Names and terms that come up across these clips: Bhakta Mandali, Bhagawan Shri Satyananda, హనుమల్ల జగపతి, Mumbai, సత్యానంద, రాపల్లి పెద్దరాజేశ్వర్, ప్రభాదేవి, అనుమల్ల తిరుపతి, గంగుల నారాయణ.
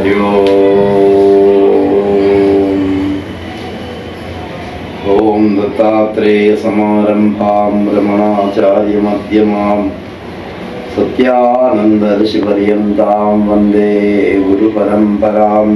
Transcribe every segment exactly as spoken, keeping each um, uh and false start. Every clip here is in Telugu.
हरिओ ओम दत्तात्रेय समारंभां रमणाचार्य मध्यमां सत्यानंद ऋषिपर्यंतां वंदे गुरुपरंपरां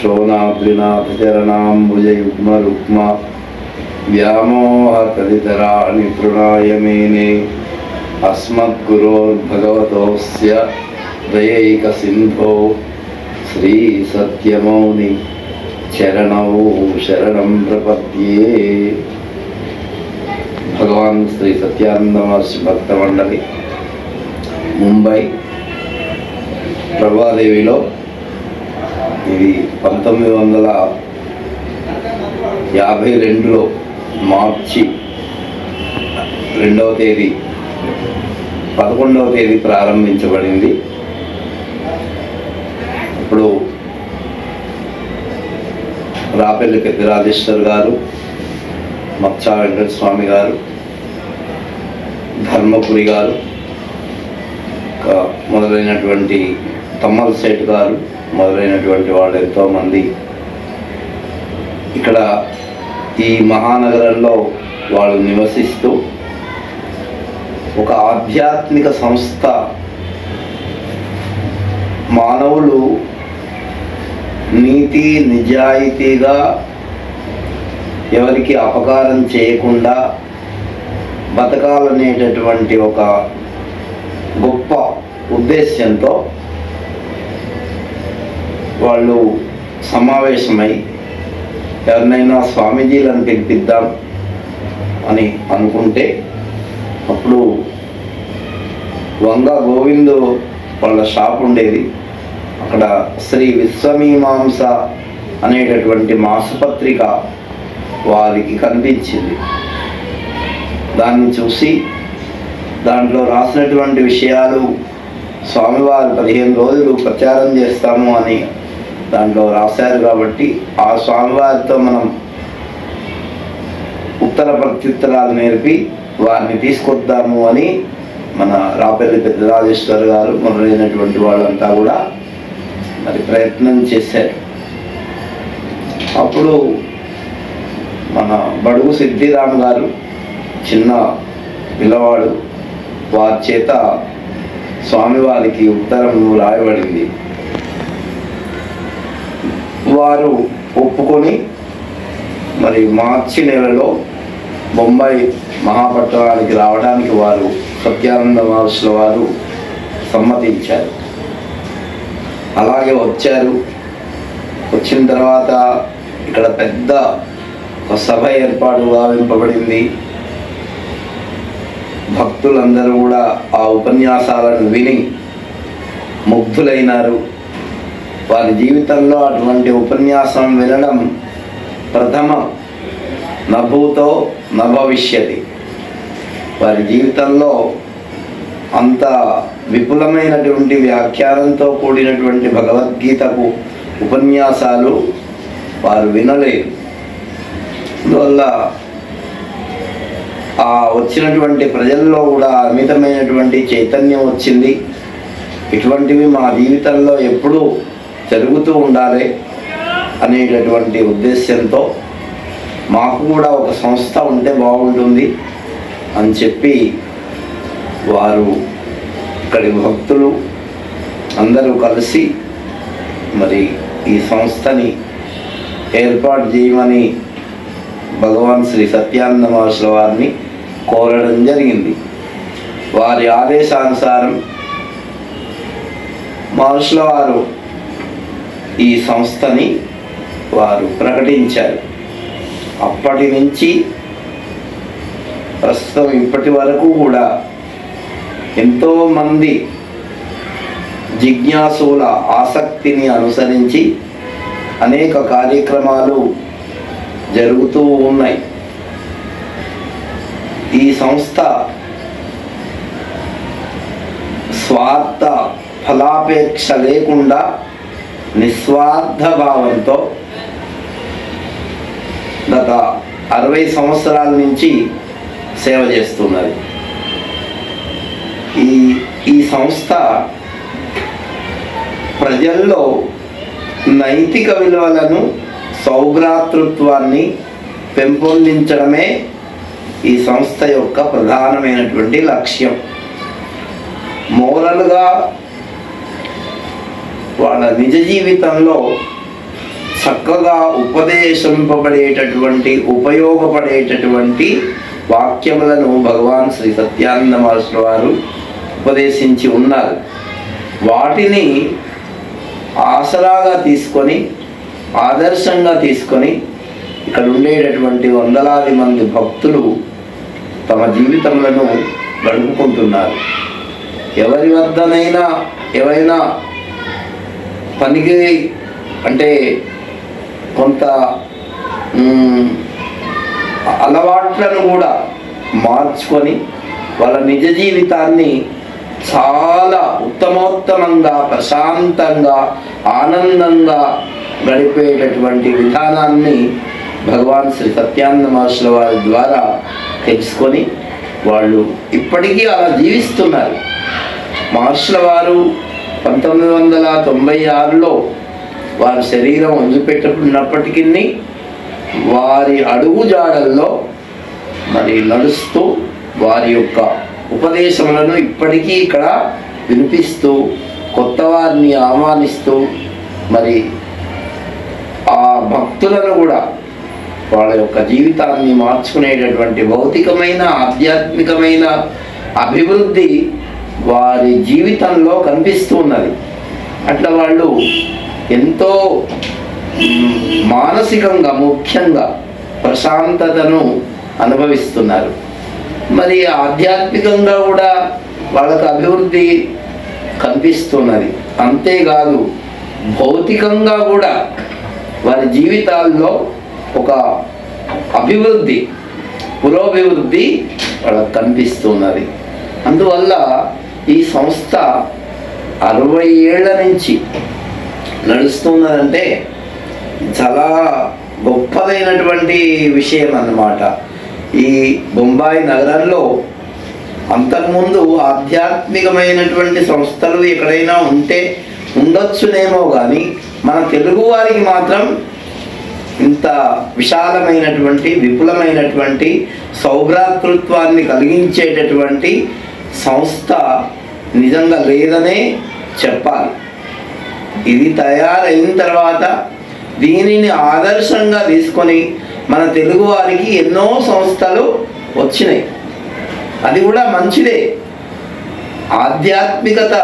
शोणाद्रिनाथचरणाम्बुजयुग्मरुक्मा व्यामोहकलितराणि तृणायमेने अस्मद्गुरोर्भगवतोऽस्य दयैकसिन्धो श्रीसत्यमौनि चरणौ शरणं प्रपद्ये। भगवान श्री सत्यानंद महर्षि भक्त मंडली मुंबई प्रभादेवी इधर पंतमी वंदला याबे रेंडुलो मार्चि रेंडव तेदी पदकोंडव तेदी प्रारंभिंचबडिंदी। इप्पुडु रापेल्ल पेद्दिराजेश्वर गारु मच्चा वेंकट स्वामी गारु धर्मपुरी गारु मोदलैनटुवंटि तम्मल सेठ गारु मोदलैनटुवंटि वाळ्ळु एंतो मंदि ఇక్కడ ఈ మహానగరంలో వాళ్ళు నివసిస్తూ ఒక ఆధ్యాత్మిక సంస్థ మానవులు నీతి నిజాయితీగా ఎవరికి అపకారం చేయకుండా బతకాలనేటటువంటి ఒక గొప్ప ఉద్దేశంతో వాళ్ళు సమావేశమై ఎవరైనా స్వామీజీలను పిలిపిద్దాం అని అనుకుంటే అప్పుడు వంగ గోవిందు వాళ్ళ షాప్ ఉండేది. అక్కడ శ్రీ విశ్వమీమాంస అనేటటువంటి మాసపత్రిక వారికి కనిపించింది. దాన్ని చూసి దాంట్లో రాసినటువంటి విషయాలు స్వామివారు పదిహేను రోజులు ప్రచారం చేస్తాము అని దాంట్లో రాశారు. కాబట్టి ఆ స్వామివారితో మనం ఉత్తర ప్రత్యుత్తరాలు నేర్పి వారిని తీసుకొద్దాము అని మన రాపల్లి పెద్దరాజేశ్వర్ గారు మొదలైనటువంటి వాళ్ళంతా కూడా మరి ప్రయత్నం చేశారు. అప్పుడు మన బడుగు సిద్ధిరామ్ గారు చిన్న పిల్లవాడు వారి చేత స్వామివారికి ఉత్తరం రాయబడింది. వారు ఒప్పుకొని మరి మార్చి నెలలో బొంబాయి మహాపట్టణానికి రావడానికి వారు సత్యానంద మహర్షుల వారు సమ్మతించారు. అలాగే వచ్చారు. వచ్చిన తర్వాత ఇక్కడ పెద్ద సభ ఏర్పాటు గావింపబడింది. భక్తులందరూ కూడా ఆ ఉపన్యాసాలను విని ముగ్ధులైనారు. వారి జీవితంలో అటువంటి ఉపన్యాసం వినడం ప్రథమ నభూతో నభవిష్యతి. వారి జీవితంలో అంత విపులమైనటువంటి వ్యాఖ్యానంతో కూడినటువంటి భగవద్గీతకు ఉపన్యాసాలు వారు వినలేదు. అందువల్ల ఆ వచ్చినటువంటి ప్రజల్లో కూడా అమితమైనటువంటి చైతన్యం వచ్చింది. ఇటువంటివి మా జీవితంలో ఎప్పుడూ జరుగుతూ ఉండాలి అనేటటువంటి ఉద్దేశంతో మాకు కూడా ఒక సంస్థ ఉంటే బాగుంటుంది అని చెప్పి వారు ఇక్కడి భక్తులు అందరూ కలిసి మరి ఈ సంస్థని ఏర్పాటు చేయమని భగవాన్ శ్రీ సత్యానంద మహర్షుల వారిని కోరడం జరిగింది. వారి ఆదేశానుసారం మహర్షుల వారు ఈ సంస్థని వారు ప్రకటించారు. అప్పటి నుంచి ప్రస్తుతం ఇప్పటి వరకు కూడా ఎంతోమంది జిజ్ఞాసుల ఆసక్తిని అనుసరించి అనేక కార్యక్రమాలు జరుగుతూ ఉన్నాయి. ఈ సంస్థ స్వార్థ ఫలాపేక్ష లేకుండా నిస్వార్థ భావంతో గత అరవై సంవత్సరాల నుంచి సేవ చేస్తున్నది. ఈ ఈ సంస్థ ప్రజల్లో నైతిక విలువలను సౌభ్రాతృత్వాన్ని పెంపొందించడమే ఈ సంస్థ యొక్క ప్రధానమైనటువంటి లక్ష్యం. మోరల్‌గా వాళ్ళ నిజ జీవితంలో చక్కగా ఉపదేశింపబడేటటువంటి ఉపయోగపడేటటువంటి వాక్యములను భగవాన్ శ్రీ సత్యానంద మహర్షి వారు ఉపదేశించి ఉన్నారు. వాటిని ఆసరాగా తీసుకొని ఆదర్శంగా తీసుకొని ఇక్కడ ఉండేటటువంటి వందలాది మంది భక్తులు తమ జీవితములను గడుపుకుంటున్నారు. ఎవరి వద్దనైనా ఏవైనా పనికి అంటే కొంత అలవాట్లను కూడా మార్చుకొని వాళ్ళ నిజ జీవితాన్ని చాలా ఉత్తమోత్తమంగా ప్రశాంతంగా ఆనందంగా గడిపేటటువంటి విధానాన్ని భగవాన్ శ్రీ సత్యానంద మహర్షుల వారి ద్వారా తెలుసుకొని వాళ్ళు ఇప్పటికీ అలా జీవిస్తున్నారు. మహర్షుల వారు పంతొమ్మిది వందల తొంభై ఆరులో వారి శరీరం వదిలిపెట్టుకున్నప్పటికీ వారి అడుగుజాడల్లో మరి నడుస్తూ వారి యొక్క ఉపదేశములను ఇప్పటికీ ఇక్కడ వినిపిస్తూ కొత్త వారిని ఆహ్వానిస్తూ మరి ఆ భక్తులను కూడా వాళ్ళ యొక్క జీవితాన్ని మార్చుకునేటటువంటి భౌతికమైన ఆధ్యాత్మికమైన అభివృద్ధి వారి జీవితంలో కనిపిస్తూ ఉన్నది. అట్లా వాళ్ళు ఎంతో మానసికంగా ముఖ్యంగా ప్రశాంతతను అనుభవిస్తున్నారు. మరి ఆధ్యాత్మికంగా కూడా వాళ్ళకు అభివృద్ధి కనిపిస్తున్నది. అంతేకాదు భౌతికంగా కూడా వారి జీవితాల్లో ఒక అభివృద్ధి పురోభివృద్ధి వాళ్ళకు కనిపిస్తున్నది. అందువల్ల ఈ సంస్థ అరవై ఏళ్ల నుంచి నడుస్తున్నదంటే చాలా గొప్పదైనటువంటి విషయం అన్నమాట. ఈ బొంబాయి నగరంలో అంతకుముందు ఆధ్యాత్మికమైనటువంటి సంస్థలు ఎక్కడైనా ఉంటే ఉండొచ్చునేమో కానీ మన తెలుగు వారికి మాత్రం ఇంత విశాలమైనటువంటి విపులమైనటువంటి సౌభ్రాతృత్వాన్ని కలిగించేటటువంటి సంస్థ నిజంగా లేదనే చెప్పాలి. ఇది తయారైన తర్వాత దీనిని ఆదర్శంగా తీసుకొని మన తెలుగు వారికి ఎన్నో సంస్థలు వచ్చినాయి. అది కూడా మంచిదే. ఆధ్యాత్మికత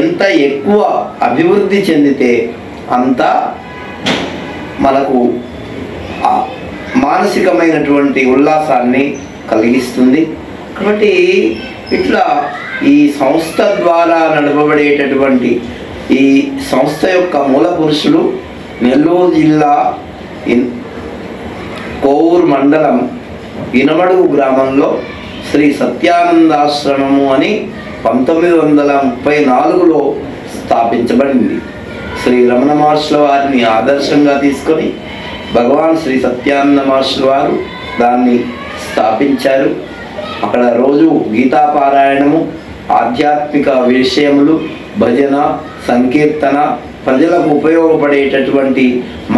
ఎంత ఎక్కువ అభివృద్ధి చెందితే అంత మనకు మానసికమైనటువంటి ఉల్లాసాన్ని కలిగిస్తుంది. కాబట్టి ఇట్లా ఈ సంస్థ ద్వారా నడపబడేటటువంటి ఈ సంస్థ యొక్క మూల పురుషులు నెల్లూరు జిల్లా కోవూరు మండలం ఇనమడుగు గ్రామంలో శ్రీ సత్యానందాశ్రమము అని పంతొమ్మిది వందల ముప్పై నాలుగులో స్థాపించబడింది. శ్రీ రమణ మహర్షుల వారిని ఆదర్శంగా తీసుకొని భగవాన్ శ్రీ సత్యానంద మహర్షుల వారు దాన్ని స్థాపించారు. అక్కడ రోజు గీతాపారాయణము, ఆధ్యాత్మిక విషయములు, భజన, సంకీర్తన, ప్రజలకు ఉపయోగపడేటటువంటి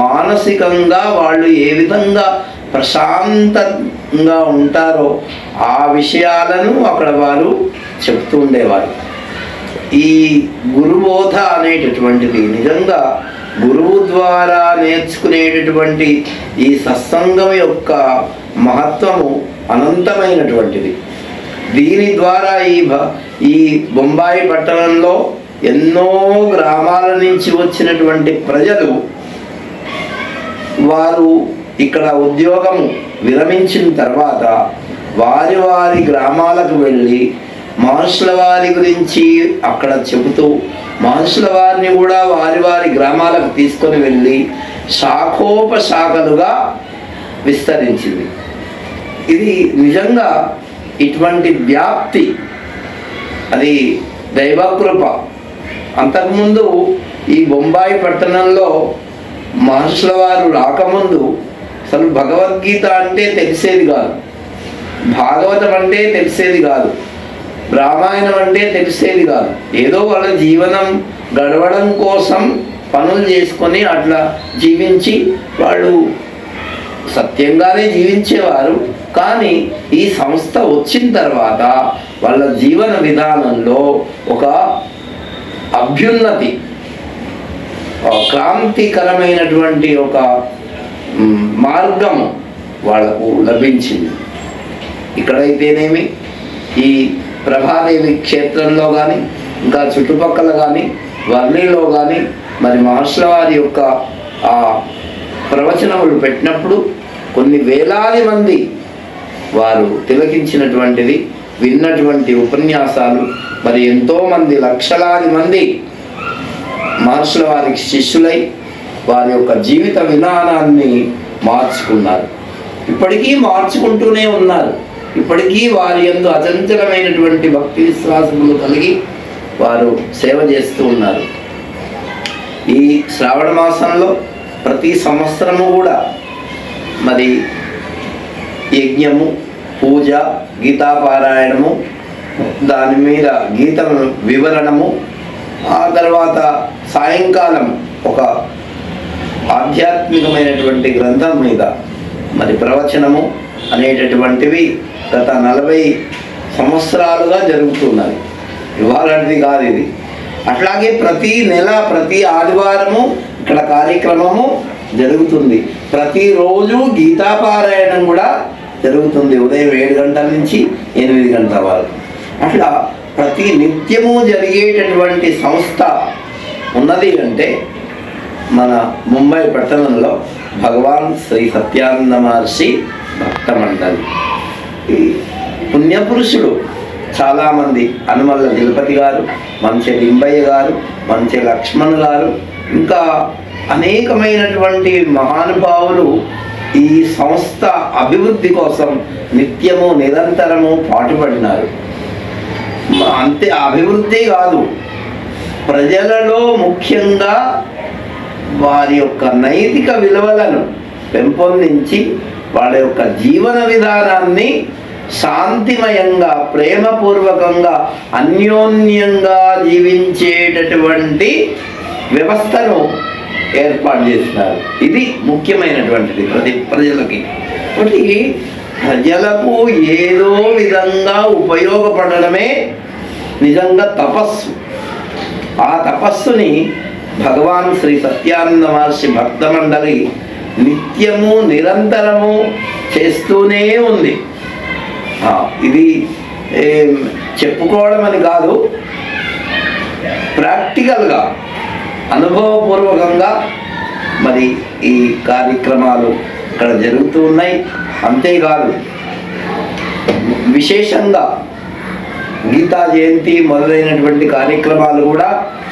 మానసికంగా వాళ్ళు ఏ విధంగా ప్రశాంతంగా ఉంటారో ఆ విషయాలను అక్కడ వారు చెప్తూ ఉండేవారు. ఈ గురుబోధ అనేటటువంటిది నిజంగా గురువు ద్వారా నేర్చుకునేటటువంటి ఈ సత్సంగం యొక్క మహత్వము అనంతమైనటువంటిది. దీని ద్వారా ఈ ఈ బొంబాయి పట్టణంలో ఎన్నో గ్రామాల నుంచి వచ్చినటువంటి ప్రజలు వారు ఇక్కడ ఉద్యోగం విరమించిన తర్వాత వారి వారి గ్రామాలకు వెళ్ళి మహర్షుల వారి గురించి అక్కడ చెబుతూ మహర్షుల వారిని కూడా వారి వారి గ్రామాలకు తీసుకొని వెళ్ళి శాఖోపశాఖలుగా విస్తరించింది. ఇది నిజంగా ఇటువంటి వ్యాప్తి అది దైవకృప. అంతకుముందు ఈ బొంబాయి పట్టణంలో మహర్షుల వారు రాకముందు అసలు భగవద్గీత అంటే తెలిసేది కాదు, భాగవతం అంటే తెలిసేది కాదు, రామాయణం అంటే తెలిసేది కాదు. ఏదో వాళ్ళ జీవనం గడవడం కోసం పనులు చేసుకొని అట్లా జీవించి వాళ్ళు సత్యంగానే జీవించేవారు. కానీ ఈ సంస్థ వచ్చిన తర్వాత వాళ్ళ జీవన విధానంలో ఒక అభ్యున్నతి క్రాంతికరమైనటువంటి ఒక మార్గం వాళ్ళకు లభించింది. ఇక్కడైతేనేమి ఈ ప్రభాదేవి క్షేత్రంలో కానీ ఇంకా చుట్టుపక్కల కానీ వర్ణిలో కానీ మరి మహర్షుల వారి యొక్క ఆ ప్రవచనములు పెట్టినప్పుడు కొన్ని వేలాది మంది వారు తిలకించినటువంటిది, విన్నటువంటి ఉపన్యాసాలు మరి ఎంతోమంది లక్షలాది మంది మహర్షుల వారికి శిష్యులై వారి యొక్క జీవిత విధానాన్ని మార్చుకున్నారు. ఇప్పటికీ మార్చుకుంటూనే ఉన్నారు. ఇప్పటికీ వారి యందు అచంచలమైనటువంటి భక్తి విశ్వాసములు కలిగి వారు సేవ చేస్తూ ఉన్నారు. ఈ శ్రావణ మాసంలో ప్రతి సంవత్సరము కూడా మరి యజ్ఞము, పూజ, గీతాపారాయణము, దాని మీద గీత వివరణము, ఆ తర్వాత సాయంకాలం ఒక ఆధ్యాత్మికమైనటువంటి గ్రంథం మీద మరి ప్రవచనము అనేటటువంటివి గత నలభై సంవత్సరాలుగా జరుగుతున్నాయి. ఇవ్వాలంటిది కాదు ఇది. అట్లాగే ప్రతి నెల ప్రతి ఆదివారము ఇక్కడ కార్యక్రమము జరుగుతుంది. ప్రతిరోజు గీతాపారాయణం కూడా జరుగుతుంది, ఉదయం ఏడు గంటల నుంచి ఎనిమిది గంటల వరకు. అట్లా ప్రతి నిత్యము జరిగేటటువంటి సంస్థ ఉన్నది అంటే మన ముంబై పట్టణంలో భగవాన్ శ్రీ సత్యానంద మహర్షి భక్త మండలి. ఈ పుణ్యపురుషుడు చాలామంది అనుమల్ల తిరుపతి గారు, మంచి లింబయ్య గారు, మంచి లక్ష్మణ్ గారు, ఇంకా అనేకమైనటువంటి మహానుభావులు ఈ సంస్థ అభివృద్ధి కోసం నిత్యము నిరంతరము పాటుపడినారు. అంతే అభివృద్ధి కాదు, ప్రజలలో ముఖ్యంగా వారి యొక్క నైతిక విలువలను పెంపొందించి వాళ్ళ యొక్క జీవన విధానాన్ని శాంతిమయంగా, ప్రేమపూర్వకంగా, అన్యోన్యంగా జీవించేటటువంటి వ్యవస్థను ఏర్పాటు చేస్తున్నారు. ఇది ముఖ్యమైనటువంటిది ప్రతి ప్రజలకి. ఒకటి ప్రజలకు ఏదో విధంగా ఉపయోగపడడమే నిజంగా తపస్సు. ఆ తపస్సుని భగవాన్ శ్రీ సత్యానంద మహర్షి భక్త మండలి నిత్యము నిరంతరము చేస్తూనే ఉంది. ఇది చెప్పుకోవడం అని కాదు, ప్రాక్టికల్గా అనుభవపూర్వకంగా మరి ఈ కార్యక్రమాలు ఇక్కడ జరుగుతూ ఉన్నాయి. అంతేకాదు విశేషంగా గీతా జయంతి మొదలైనటువంటి కార్యక్రమాలు కూడా,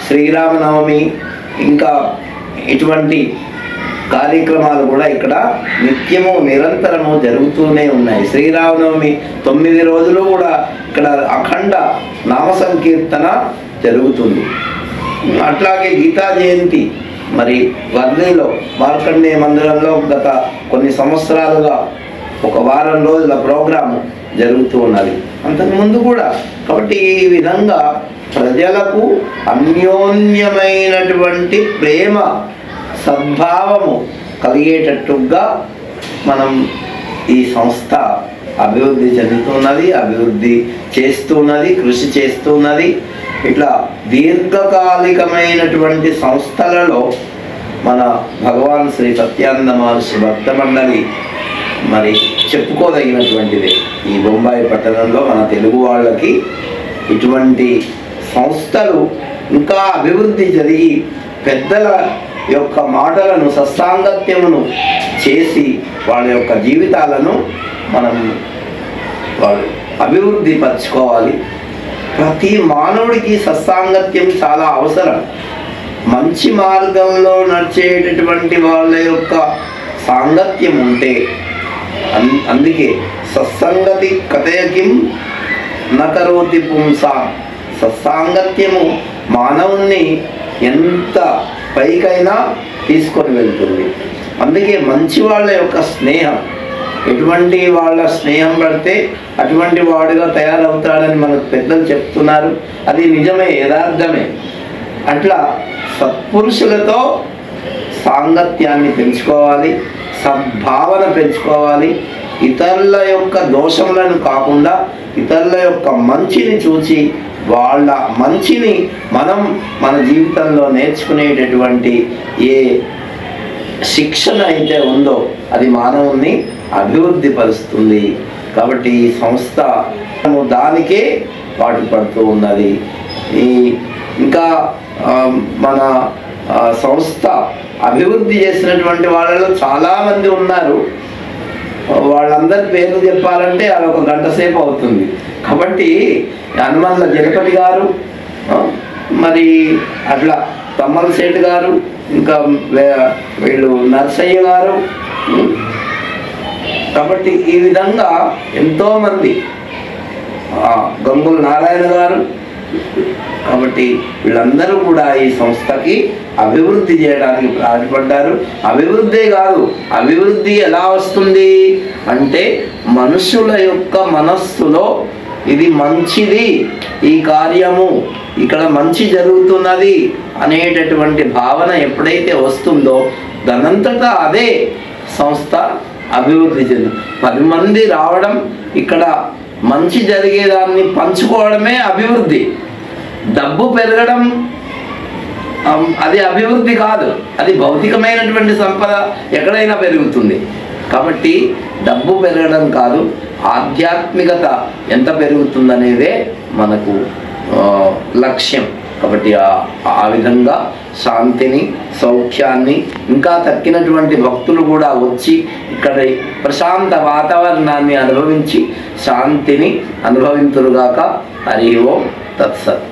శ్రీరామనవమి ఇంకా ఇటువంటి కార్యక్రమాలు కూడా ఇక్కడ నిత్యము నిరంతరము జరుగుతూనే ఉన్నాయి. శ్రీరామనవమి తొమ్మిది రోజులు కూడా ఇక్కడ అఖండ నామ సంకీర్తన జరుగుతుంది. అట్లాగే గీతా జయంతి మరి వర్ధేలో మార్కండేయ మందిరంలో గత కొన్ని సంవత్సరాలుగా ఒక వారం రోజుల ప్రోగ్రాము జరుగుతూ ఉన్నది, అంతకుముందు కూడా. కాబట్టి ఈ విధంగా ప్రజలకు అన్యోన్యమైనటువంటి ప్రేమ సద్భావము కలిగేటట్టుగా మనం ఈ సంస్థ అభివృద్ధి చెందుతున్నది, అభివృద్ధి చేస్తున్నది, కృషి చేస్తున్నది. ఇట్లా దీర్ఘకాలికమైనటువంటి సంస్థలలో మన భగవాన్ శ్రీ సత్యానంద మహర్షి భక్త మండలి మరి చెప్పుకోదగినటువంటిది. ఈ బొంబాయి పట్టణంలో మన తెలుగు వాళ్ళకి ఇటువంటి సంస్థలు ఇంకా అభివృద్ధి జరిగి పెద్దల యొక్క మాటలను, సత్సాంగత్యమును చేసి వాళ్ళ యొక్క జీవితాలను మనం వాళ్ళు అభివృద్ధి పరచుకోవాలి. ప్రతి మానవుడికి సత్సాంగత్యం చాలా అవసరం. మంచి మార్గంలో నడిచేటటువంటి వాళ్ళ యొక్క సాంగత్యం ఉంటే, అందుకే సత్సంగతి కథయకిం నకరోతి పుంసా, సత్సాంగత్యము మానవుణ్ణి ఎంత పైకైనా తీసుకొని వెళ్తుంది. అందుకే మంచి వాళ్ళ యొక్క స్నేహం, ఎటువంటి వాళ్ళ స్నేహం పడితే అటువంటి వాడుగా తయారవుతాడని మనకు పెద్దలు చెప్తున్నారు. అది నిజమే, యథార్థమే. అట్లా సత్పురుషులతో సాంగత్యాన్ని పెంచుకోవాలి, సద్భావన పెంచుకోవాలి, ఇతరుల యొక్క దోషములను కాకుండా ఇతరుల యొక్క మంచిని చూసి వాళ్ళ మంచిని మనం మన జీవితంలో నేర్చుకునేటటువంటి ఏ శిక్షణ అయితే ఉందో అది మానవుని అభివృద్ధి పరుస్తుంది. కాబట్టి ఈ సంస్థ దానికే పాటుపడుతూ ఉన్నది. ఈ ఇంకా మన సంస్థ అభివృద్ధి చేసినటువంటి వాళ్ళలో చాలామంది ఉన్నారు. వాళ్ళందరి పేర్లు చెప్పాలంటే అది ఒక గంట సేపు అవుతుంది. కాబట్టి హనుమల్ల జగపతి గారు, మరి అట్లా తమ్మలశేట్ గారు, ఇంకా వీళ్ళు నరసయ్య గారు, కాబట్టి ఈ విధంగా ఎంతోమంది, గంగుల నారాయణ గారు, కాబట్టి వీళ్ళందరూ కూడా ఈ సంస్థకి అభివృద్ధి చేయడానికి ప్రారంభించారు. అభివృద్ధే కాదు, అభివృద్ధి ఎలా వస్తుంది అంటే మనుషుల యొక్క మనస్సులో ఇది మంచిది, ఈ కార్యము ఇక్కడ మంచి జరుగుతున్నది అనేటటువంటి భావన ఎప్పుడైతే వస్తుందో దానంతటా అదే సంస్థ అభివృద్ధి చెంది పది మంది రావడం, ఇక్కడ మంచి జరిగేదాన్ని పంచుకోవడమే అభివృద్ధి. డబ్బు పెరగడం అది అభివృద్ధి కాదు, అది భౌతికమైనటువంటి సంపద ఎక్కడైనా పెరుగుతుంది. కాబట్టి డబ్బు పెరగడం కాదు, ఆధ్యాత్మికత ఎంత పెరుగుతుందనేదే మనకు లక్ష్యం. కాబట్టి ఆ విధంగా శాంతిని, సౌఖ్యాన్ని, ఇంకా తక్కినటువంటి భక్తులు కూడా వచ్చి ఇక్కడ ప్రశాంత వాతావరణాన్ని అనుభవించి శాంతిని అనుభవింతురుగాక. హరి ఓం తత్సత్.